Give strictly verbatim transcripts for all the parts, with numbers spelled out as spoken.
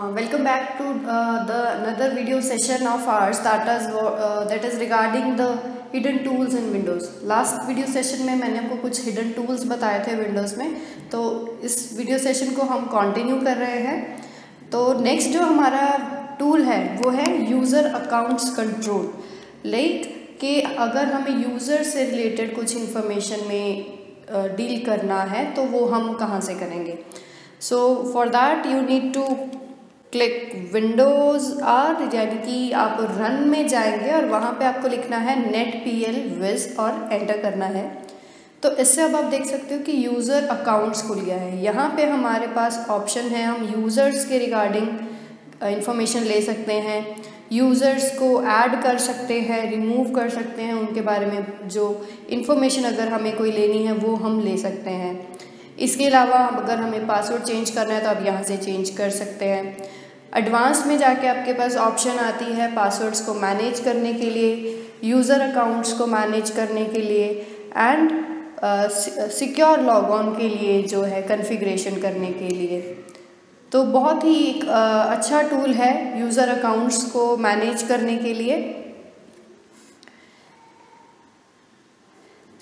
Uh, welcome back to uh, the another video session of our starters uh, that is regarding the hidden tools in Windows. Last video session में मैंने आपको कुछ hidden tools बताए थे Windows में, तो इस video session को हम continue कर रहे हैं। तो next जो हमारा tool है वो है user accounts control, like कि अगर हमें user से related कुछ information में uh, deal करना है तो वो हम कहाँ से करेंगे। So for that you need to click Windows R, यानी कि आप रन में जाएंगे और वहाँ पे आपको लिखना है नेट पी एल विज और एंटर करना है। तो इससे अब आप देख सकते हो कि यूज़र अकाउंट्स खुल गया है। यहाँ पे हमारे पास ऑप्शन है, हम यूज़र्स के रिगार्डिंग इंफॉर्मेशन ले सकते हैं, यूज़र्स को ऐड कर सकते हैं, रिमूव कर सकते हैं, उनके बारे में जो इन्फॉर्मेशन अगर हमें कोई लेनी है वो हम ले सकते हैं। इसके अलावा अगर हमें पासवर्ड चेंज करना है तो आप यहाँ से चेंज कर सकते हैं। एडवांस में जाके आपके पास ऑप्शन आती है पासवर्ड्स को मैनेज करने के लिए, यूज़र अकाउंट्स को मैनेज करने के लिए एंड सिक्योर लॉग ऑन के लिए जो है कॉन्फ़िगरेशन करने के लिए। तो बहुत ही एक uh, अच्छा टूल है यूज़र अकाउंट्स को मैनेज करने के लिए।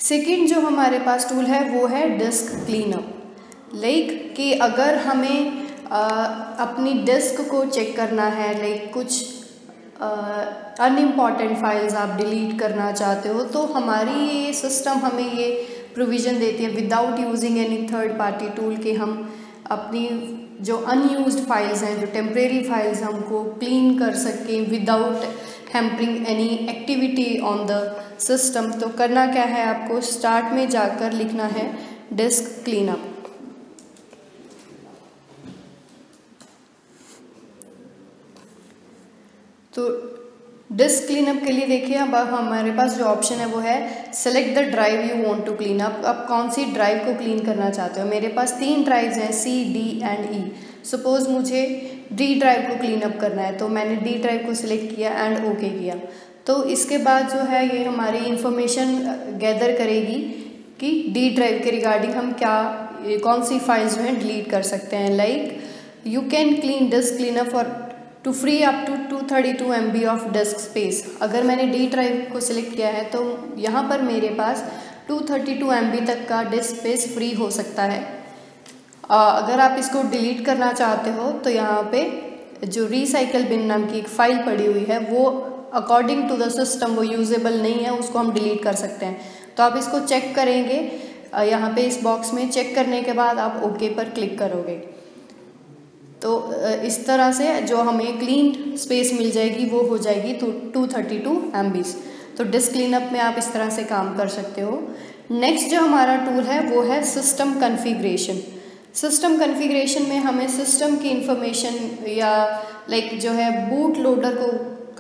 सेकेंड जो हमारे पास टूल है वो है डिस्क क्लीनअप, लाइक कि अगर हमें आ, अपनी डिस्क को चेक करना है, लाइक कुछ अनइम्पॉर्टेंट फाइल्स आप डिलीट करना चाहते हो तो हमारी ये सिस्टम हमें ये प्रोविज़न देती है without using any third party tool कि हम अपनी जो अनयूज्ड फाइल्स हैं, जो टेम्प्रेरी फाइल्स, हमको क्लीन कर सकें without hampering any activity on the system. तो करना क्या है, आपको स्टार्ट में जाकर लिखना है डिस्क क्लीनअप। तो डिस्क क्लीनअप के लिए देखिए अब हमारे पास जो ऑप्शन है वो है select the drive you want to clean up. आप कौन सी ड्राइव को क्लीन करना चाहते हो। मेरे पास तीन ड्राइव्स हैं, C, D and E. Suppose मुझे डी ड्राइव को क्लीन अप करना है तो मैंने डी ड्राइव को सिलेक्ट किया एंड ओके किया। तो इसके बाद जो है ये हमारी इंफॉर्मेशन गैदर करेगी कि डी ड्राइव के रिगार्डिंग हम क्या, कौन सी फाइल्स जो हैं डिलीट कर सकते हैं। Like you can clean disk clean up और to free up to two thirty two M B of disk space. अगर मैंने डी ड्राइव को सिलेक्ट किया है तो यहाँ पर मेरे पास two thirty two M B तक का डिस्क स्पेस फ्री हो सकता है। अगर आप इसको डिलीट करना चाहते हो तो यहाँ पे जो रिसाइकल बिन नाम की एक फ़ाइल पड़ी हुई है वो अकॉर्डिंग टू द सिस्टम वो यूजेबल नहीं है, उसको हम डिलीट कर सकते हैं। तो आप इसको चेक करेंगे यहाँ पे इस बॉक्स में, चेक करने के बाद आप ओके पर क्लिक करोगे। तो इस तरह से जो हमें क्लीन स्पेस मिल जाएगी वो हो जाएगी तो टू थर्टी टू एम बीस। तो डिस्क क्लीनअप में आप इस तरह से काम कर सकते हो। नेक्स्ट जो हमारा टूल है वो है सिस्टम कॉन्फ़िगरेशन। सिस्टम कॉन्फ़िगरेशन में हमें सिस्टम की इंफॉर्मेशन या लाइक जो है बूट लोडर को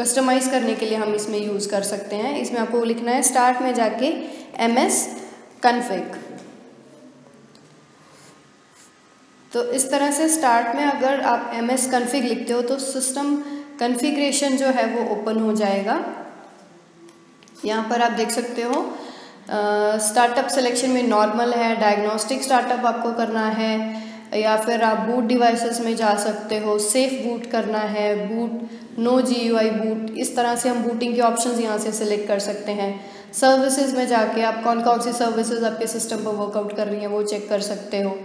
कस्टमाइज़ करने के लिए हम इसमें यूज़ कर सकते हैं। इसमें आपको लिखना है स्टार्ट में जाके एम एस कॉन्फ़िग। तो इस तरह से स्टार्ट में अगर आप एम एस कॉन्फ़िग लिखते हो तो सिस्टम कॉन्फ़िगरेशन जो है वो ओपन हो जाएगा। यहाँ पर आप देख सकते हो स्टार्टअप सिलेक्शन में नॉर्मल है, डायग्नोस्टिक स्टार्टअप आपको करना है या फिर आप बूट डिवाइसेस में जा सकते हो, सेफ़ बूट करना है, boot no G U I boot, इस तरह से हम बूटिंग के ऑप्शंस यहाँ से सिलेक्ट कर सकते हैं। सर्विसेज में जाके आप कौन कौन सी सर्विसेज आपके सिस्टम पर वर्कआउट कर रही हैं वो चेक कर सकते हो।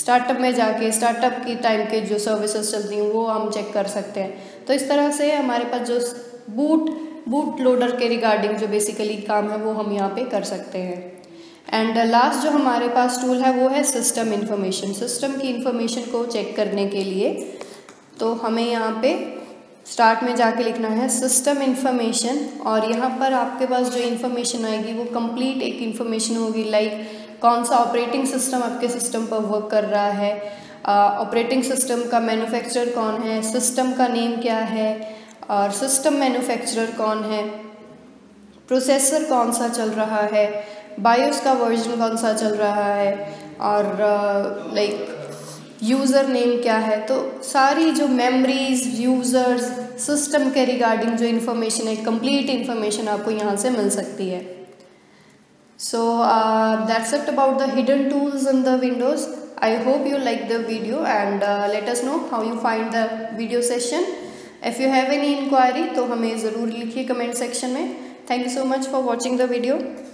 स्टार्टअप में जाके स्टार्टअप की टाइम के जो सर्विसेज चलती हैं वो हम चेक कर सकते हैं। तो इस तरह से हमारे पास जो बूट बूट लोडर के रिगार्डिंग जो बेसिकली काम है वो हम यहाँ पे कर सकते हैं। एंड लास्ट जो हमारे पास टूल है वो है सिस्टम इन्फॉर्मेशन। सिस्टम की इन्फॉर्मेशन को चेक करने के लिए तो हमें यहाँ पे स्टार्ट में जाके लिखना है सिस्टम इन्फॉर्मेशन और यहाँ पर आपके पास जो इन्फॉर्मेशन आएगी वो कंप्लीट एक इन्फॉर्मेशन होगी, लाइक कौन सा ऑपरेटिंग सिस्टम आपके सिस्टम पर वर्क कर रहा है, ऑपरेटिंग सिस्टम का मैन्युफैक्चरर कौन है, सिस्टम का नेम क्या है और सिस्टम मैन्युफैक्चरर कौन है, प्रोसेसर कौन सा चल रहा है, बायोस का वर्जन कौन सा चल रहा है और लाइक यूज़र नेम क्या है। तो सारी जो मेमोरीज, यूज़र्स, सिस्टम के रिगार्डिंग जो इन्फॉर्मेशन है, कंप्लीट इन्फॉर्मेशन आपको यहाँ से मिल सकती है। So uh, that's it about the hidden tools in the Windows. I hope you like the video, and uh, let us know how you find the video session. If you have any inquiry तो हमें ज़रूर लिखिए comment section में. Thank you so much for watching the video.